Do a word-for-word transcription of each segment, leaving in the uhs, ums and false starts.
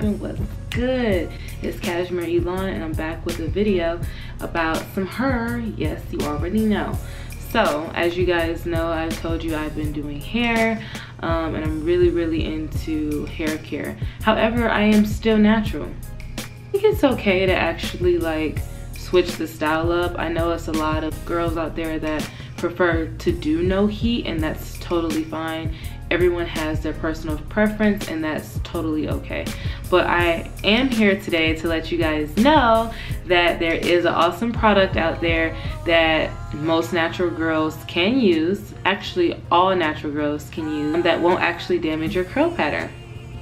poppin'? What's good? It's Cashmere Elan and I'm back with a video about some hair. Yes, you already know. So as you guys know, I've told you I've been doing hair um, and I'm really really into hair care. However, I am still natural. I think it's okay to actually like switch the style up. I know it's a lot of girls out there that prefer to do no heat, and that's totally fine. Everyone has their personal preference and that's totally okay. But I am here today to let you guys know that there is an awesome product out there that most natural girls can use, actually all natural girls can use, that won't actually damage your curl pattern.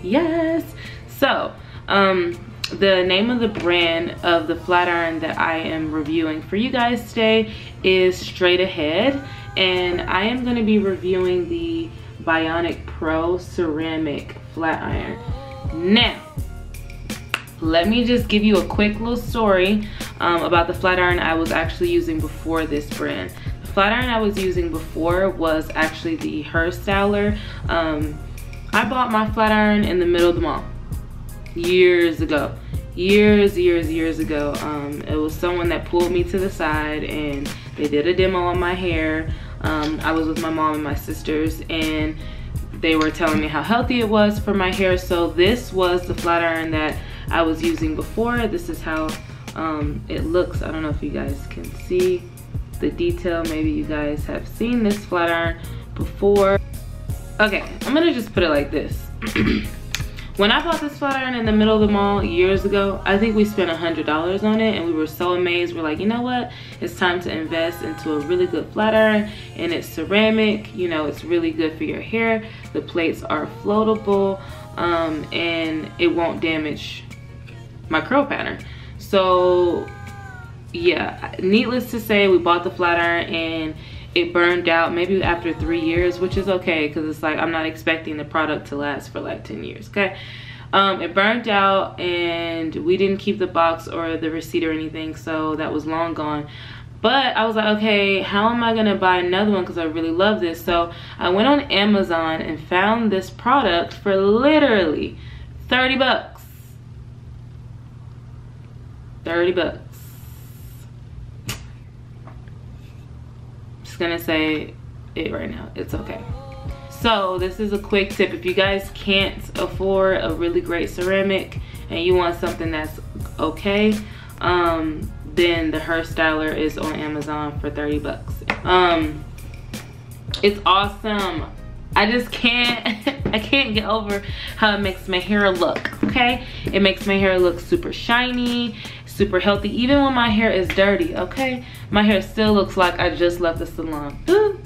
Yes! So, um, the name of the brand of the flat iron that I am reviewing for you guys today is Straight Ahead, and I am going to be reviewing the Bionic Pro ceramic flat iron. Now, let me just give you a quick little story um, about the flat iron I was actually using before this brand. The flat iron I was using before was actually the Herstyler. Um, I bought my flat iron in the middle of the mall years ago, years, years, years ago. Um, it was someone that pulled me to the side and they did a demo on my hair. Um, I was with my mom and my sisters and they were telling me how healthy it was for my hair. So this was the flat iron that I was using before. This is how um, it looks. I don't know if you guys can see the detail. Maybe you guys have seen this flat iron before. Okay, I'm gonna just put it like this. When I bought this flat iron in the middle of the mall years ago, I think we spent a hundred dollars on it and we were so amazed. We're like, you know what? It's time to invest into a really good flat iron, and it's ceramic, you know, it's really good for your hair. The plates are floatable um, and it won't damage my curl pattern. So yeah, needless to say, we bought the flat iron and it burned out maybe after three years, which is okay because it's like I'm not expecting the product to last for like ten years. Okay, um it burned out and we didn't keep the box or the receipt or anything, so that was long gone. But I was like, okay, how am I gonna buy another one because I really love this? So I went on Amazon and found this product for literally thirty bucks. Thirty bucks. Gonna say it right now, it's okay. So this is a quick tip. If you guys can't afford a really great ceramic and you want something that's okay, um then the Herstyler is on Amazon for thirty bucks. Um it's awesome. I just can't I can't get over how it makes my hair look. Okay, it makes my hair look super shiny, super healthy, even when my hair is dirty. Okay, my hair still looks like I just left the salon. Ooh.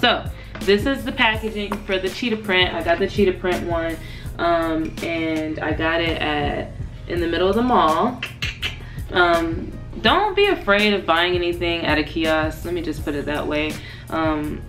So this is the packaging for the cheetah print. I got the cheetah print one, um, and I got it at in the middle of the mall. Um, don't be afraid of buying anything at a kiosk, let me just put it that way. Um,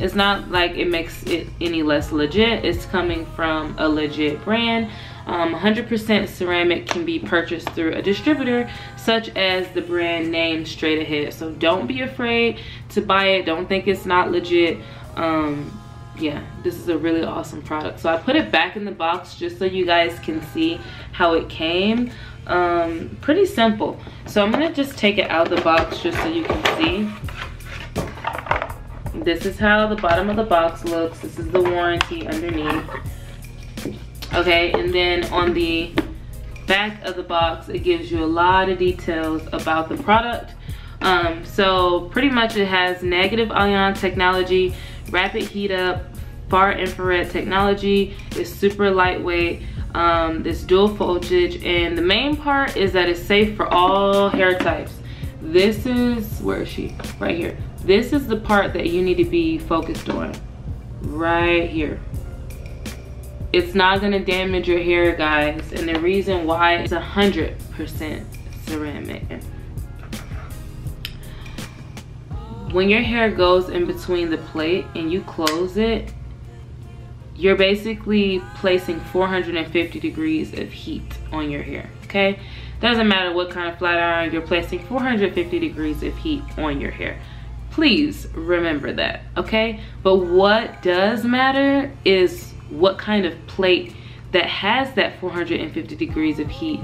it's not like it makes it any less legit. It's coming from a legit brand. Um, one hundred percent ceramic can be purchased through a distributor such as the brand name Straight Ahead. So don't be afraid to buy it. Don't think it's not legit. Um, yeah, this is a really awesome product. So I put it back in the box just so you guys can see how it came. Um, pretty simple. So I'm gonna just take it out of the box just so you can see. This is how the bottom of the box looks. This is the warranty underneath. Okay, and then on the back of the box, it gives you a lot of details about the product. Um, so pretty much it has negative ion technology, rapid heat up, far infrared technology, it's super lightweight, um, it's dual voltage, and the main part is that it's safe for all hair types. This is, where is she? Right here. This is the part that you need to be focused on, right here. It's not gonna damage your hair, guys, and the reason why it's one hundred percent ceramic. When your hair goes in between the plate and you close it, you're basically placing four hundred fifty degrees of heat on your hair, okay? Doesn't matter what kind of flat iron, you're placing four hundred fifty degrees of heat on your hair. Please remember that, okay? But what does matter is what kind of plate that has that four hundred fifty degrees of heat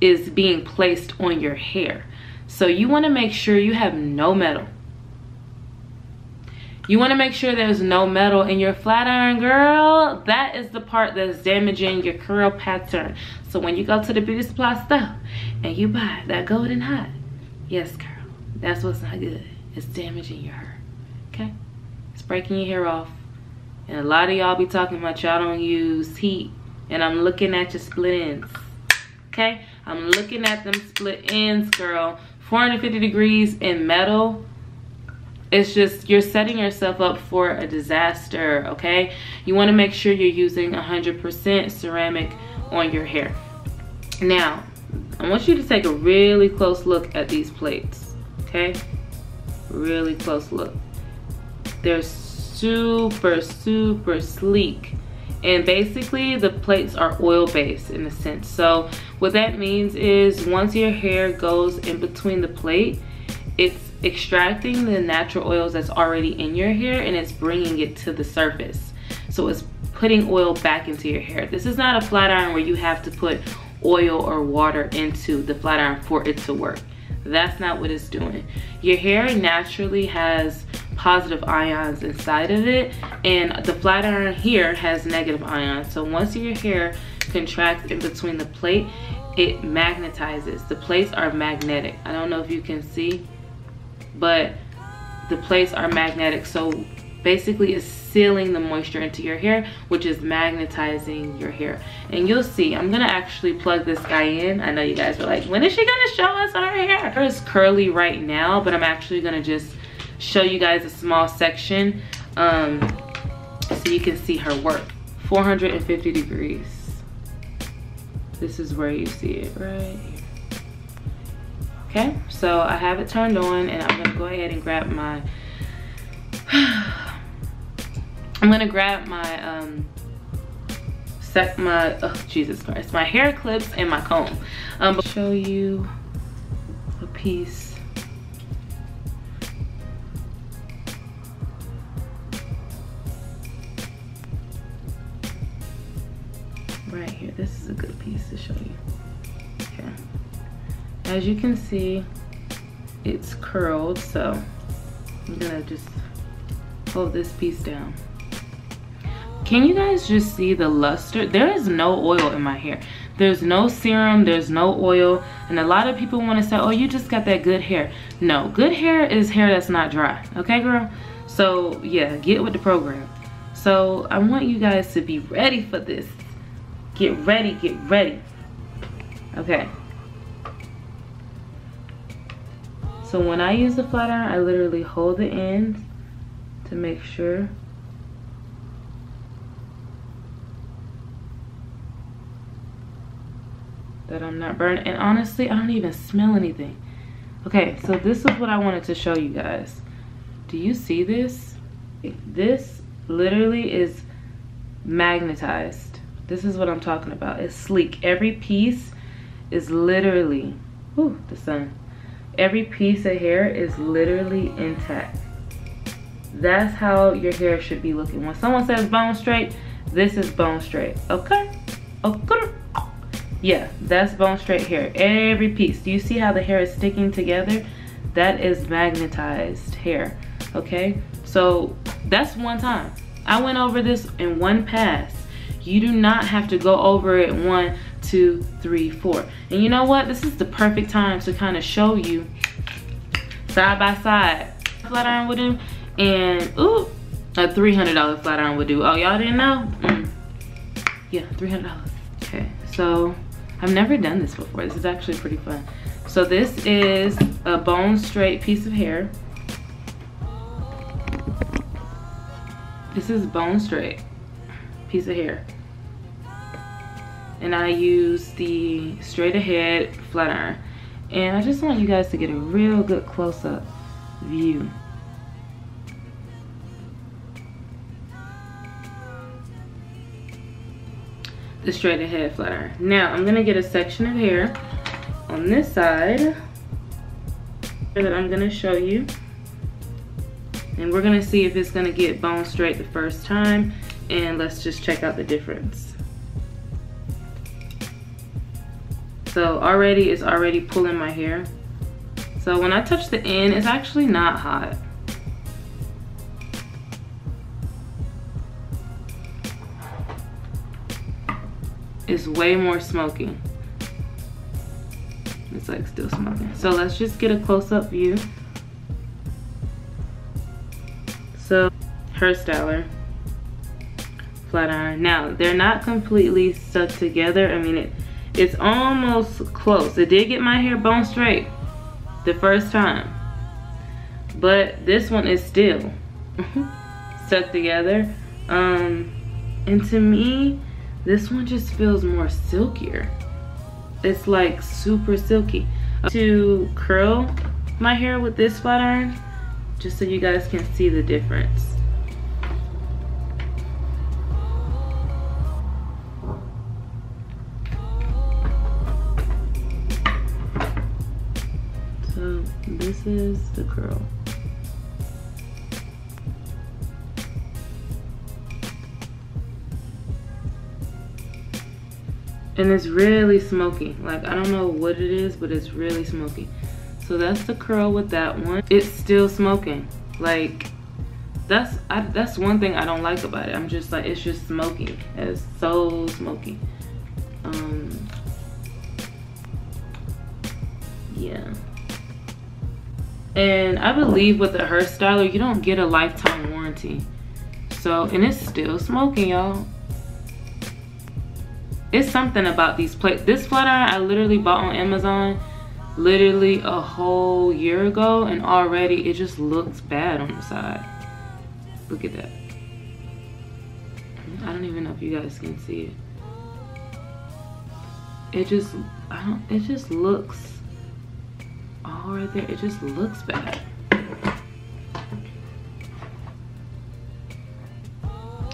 is being placed on your hair. So you want to make sure you have no metal. You want to make sure there's no metal in your flat iron, girl. That is the part that's damaging your curl pattern. So when you go to the beauty supply store and you buy that golden hot, yes, girl, that's what's not good. It's damaging your hair, okay? It's breaking your hair off. And a lot of y'all be talking about y'all don't use heat. And I'm looking at your split ends, okay? I'm looking at them split ends, girl. four hundred fifty degrees in metal. It's just, you're setting yourself up for a disaster, okay? You wanna make sure you're using one hundred percent ceramic on your hair. Now, I want you to take a really close look at these plates, okay? Really close look. They're super, super sleek. And basically, the plates are oil-based in a sense. So what that means is once your hair goes in between the plate, it's extracting the natural oils that's already in your hair and it's bringing it to the surface. So it's putting oil back into your hair. This is not a flat iron where you have to put oil or water into the flat iron for it to work. That's not what it's doing. Your hair naturally has positive ions inside of it, and the flat iron here has negative ions. So once your hair contracts in between the plate, it magnetizes. The plates are magnetic. I don't know if you can see, but the plates are magnetic, so basically it's sealing the moisture into your hair, which is magnetizing your hair. And you'll see, I'm gonna actually plug this guy in. I know you guys are like, when is she gonna show us her hair? It's curly right now, but I'm actually gonna just show you guys a small section um, so you can see her work. four hundred fifty degrees. This is where you see it, right? Okay, so I have it turned on and I'm gonna go ahead and grab my, I'm gonna grab my, um, set my, oh Jesus Christ, my hair clips and my comb. Um, I'll show you a piece. Right here, this is a good piece to show you. As you can see, it's curled, so I'm gonna just hold this piece down. Can you guys just see the luster? There is no oil in my hair. There's no serum, there's no oil, and a lot of people wanna say, oh, you just got that good hair. No, good hair is hair that's not dry, okay, girl? So yeah, get with the program. So I want you guys to be ready for this. Get ready, get ready. Okay. So when I use the flat iron, I literally hold the ends to make sure. That I'm not burning. And honestly, I don't even smell anything. Okay, so this is what I wanted to show you guys. Do you see this? This literally is magnetized. This is what I'm talking about. It's sleek. Every piece is literally, whew, the sun. Every piece of hair is literally intact. That's how your hair should be looking. When someone says bone straight, this is bone straight, okay? Okay. Yeah, that's bone straight hair, every piece. Do you see how the hair is sticking together? That is magnetized hair, okay? So that's one time. I went over this in one pass. You do not have to go over it one, two, three, four. And you know what? This is the perfect time to kind of show you side by side. Flat iron would do, and ooh, a three hundred dollar flat iron would do. Oh, y'all didn't know? Mm. Yeah, three hundred dollars. Okay, so I've never done this before. This is actually pretty fun. So this is a bone straight piece of hair. This is bone straight piece of hair. And I use the Straight Ahead flat iron. And I just want you guys to get a real good close-up view. The Straight Ahead flat iron. Now, I'm gonna get a section of hair on this side that I'm gonna show you. And we're gonna see if it's gonna get bone straight the first time. And let's just check out the difference. So already it's already pulling my hair. So when I touch the end, it's actually not hot. It's way more smoking. It's like still smoking. So let's just get a close-up view. So Herstyler flat iron. Now they're not completely stuck together. I mean, it it's almost close. It did get my hair bone straight the first time, but this one is still stuck together. Um, and to me, this one just feels more silkier. It's like super silky. To curl my hair with this flat iron, just so you guys can see the difference. So this is the curl. And it's really smoky. Like, I don't know what it is, but it's really smoky. So that's the curl with that one. It's still smoking. Like, that's I, that's one thing I don't like about it. I'm just like, it's just smoky. It's so smoky. Um, yeah. And I believe with the Herstyler, you don't get a lifetime warranty. So, and it's still smoking, y'all. It's something about these plates. This flat iron I literally bought on Amazon literally a whole year ago, and already it just looks bad on the side. Look at that. I don't even know if you guys can see it. It just, I don't, it just looks, all right there, it just looks bad.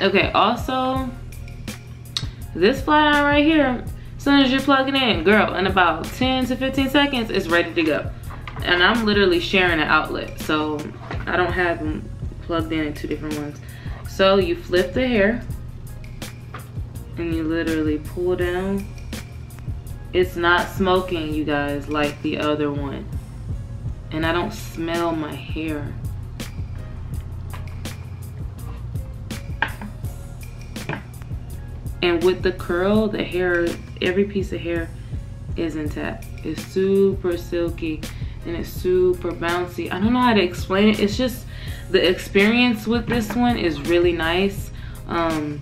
Okay, also, this flat iron right here, as soon as you plug it in, girl, in about ten to fifteen seconds, it's ready to go. And I'm literally sharing an outlet, so I don't have them plugged in in two different ones. So you flip the hair, and you literally pull down. It's not smoking, you guys, like the other one. And I don't smell my hair. And with the curl, the hair, every piece of hair is intact. It's super silky and it's super bouncy. I don't know how to explain it. It's just the experience with this one is really nice. Um,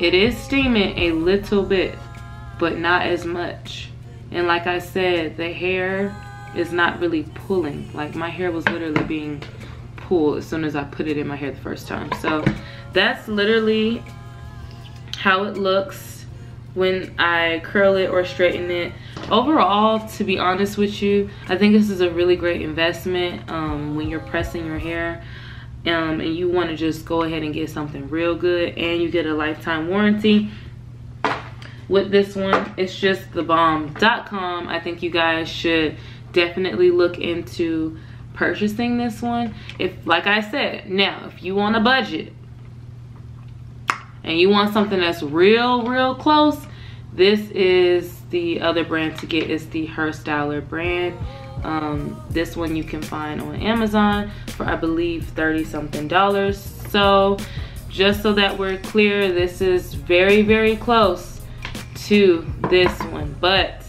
it is steaming a little bit, but not as much. And like I said, the hair is not really pulling. Like my hair was literally being pulled as soon as I put it in my hair the first time. So that's literally how it looks when I curl it or straighten it. Overall, to be honest with you, I think this is a really great investment um, when you're pressing your hair um, and you want to just go ahead and get something real good, and you get a lifetime warranty with this one. It's just the bomb dot com. I think you guys should definitely look into purchasing this one. If, like I said, now if you want a budget and you want something that's real, real close, this is the other brand to get. It's the Herstyler brand. Um, this one you can find on Amazon for, I believe, thirty something dollars. So just so that we're clear, this is very, very close to this one, but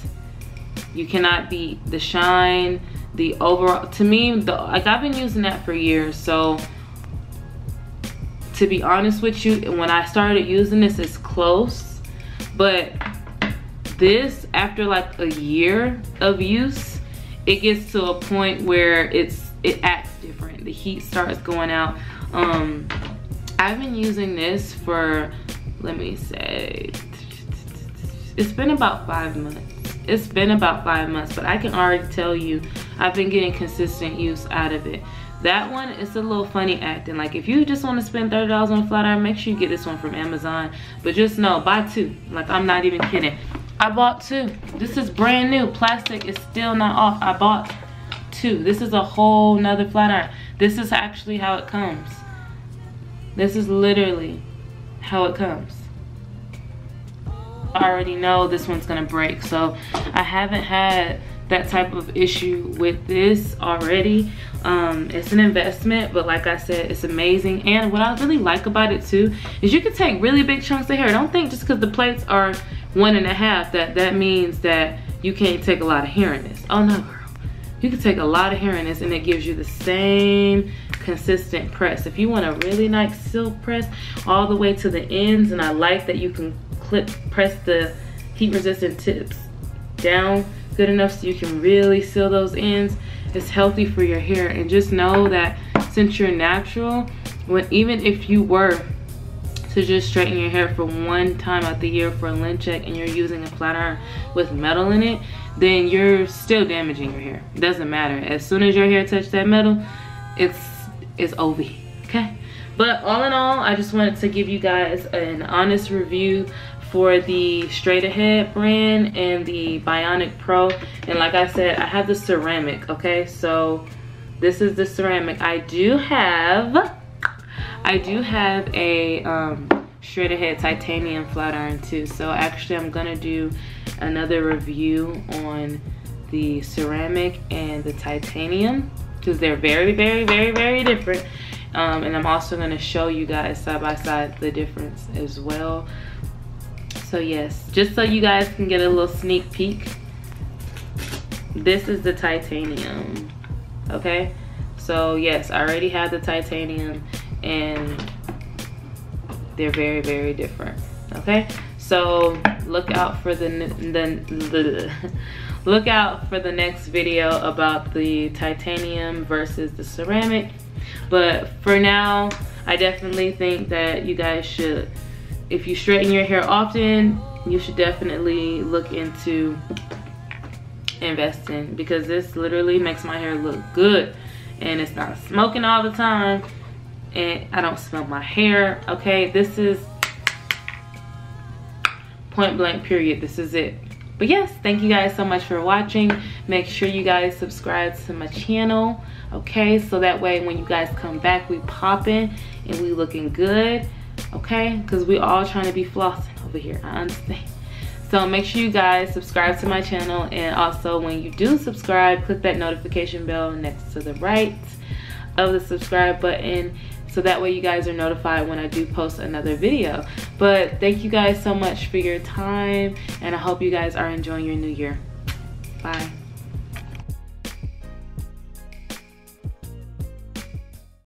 you cannot beat the shine, the overall, to me, the, like I've been using that for years, so to be honest with you, when I started using this, it's close, but this, after like a year of use, it gets to a point where it's it acts different. The heat starts going out. Um, I've been using this for, let me say, it's been about five months. It's been about five months, but I can already tell you, I've been getting consistent use out of it. That one is a little funny acting. Like, if you just want to spend thirty dollars on a flat iron, make sure you get this one from Amazon. But just know, buy two. Like, I'm not even kidding. I bought two. This is brand new. Plastic is still not off. I bought two. This is a whole nother flat iron. This is actually how it comes. This is literally how it comes. I already know this one's gonna break. So I haven't had that type of issue with this already. Um, it's an investment, but like I said, it's amazing. And what I really like about it too is you can take really big chunks of hair. Don't think just because the plaits are one and a half that that means that you can't take a lot of hair in this. Oh no, girl. You can take a lot of hair in this and it gives you the same consistent press. If you want a really nice silk press all the way to the ends, and I like that you can clip press the heat resistant tips down good enough so you can really seal those ends. It's healthy for your hair, and just know that since you're natural, when even if you were to just straighten your hair for one time out the year for a length check and you're using a flat iron with metal in it, then you're still damaging your hair. It doesn't matter. As soon as your hair touched that metal, it's it's over, okay? But all in all, I just wanted to give you guys an honest review for the Straight Ahead brand and the Bionic Pro. And like I said, I have the ceramic, okay? So this is the ceramic. I do have, I do have a um, Straight Ahead titanium flat iron too. So actually I'm gonna do another review on the ceramic and the titanium because they're very, very, very, very different. Um, and I'm also gonna show you guys side by side the difference as well. So yes, just so you guys can get a little sneak peek, this is the titanium, okay? So yes, I already have the titanium and they're very, very different, okay? So look out for the, the look out for the next video about the titanium versus the ceramic. But for now, I definitely think that you guys should, if you straighten your hair often, you should definitely look into investing, because this literally makes my hair look good and it's not smoking all the time and I don't smell my hair, okay? This is point blank period. This is it. But yes, thank you guys so much for watching. Make sure you guys subscribe to my channel, okay? So that way when you guys come back, we popping and we looking good. Okay, because we all trying to be flossing over here, I understand. So make sure you guys subscribe to my channel, and also when you do subscribe, click that notification bell next to the right of the subscribe button, so that way you guys are notified when I do post another video. But thank you guys so much for your time, and I hope you guys are enjoying your new year. Bye.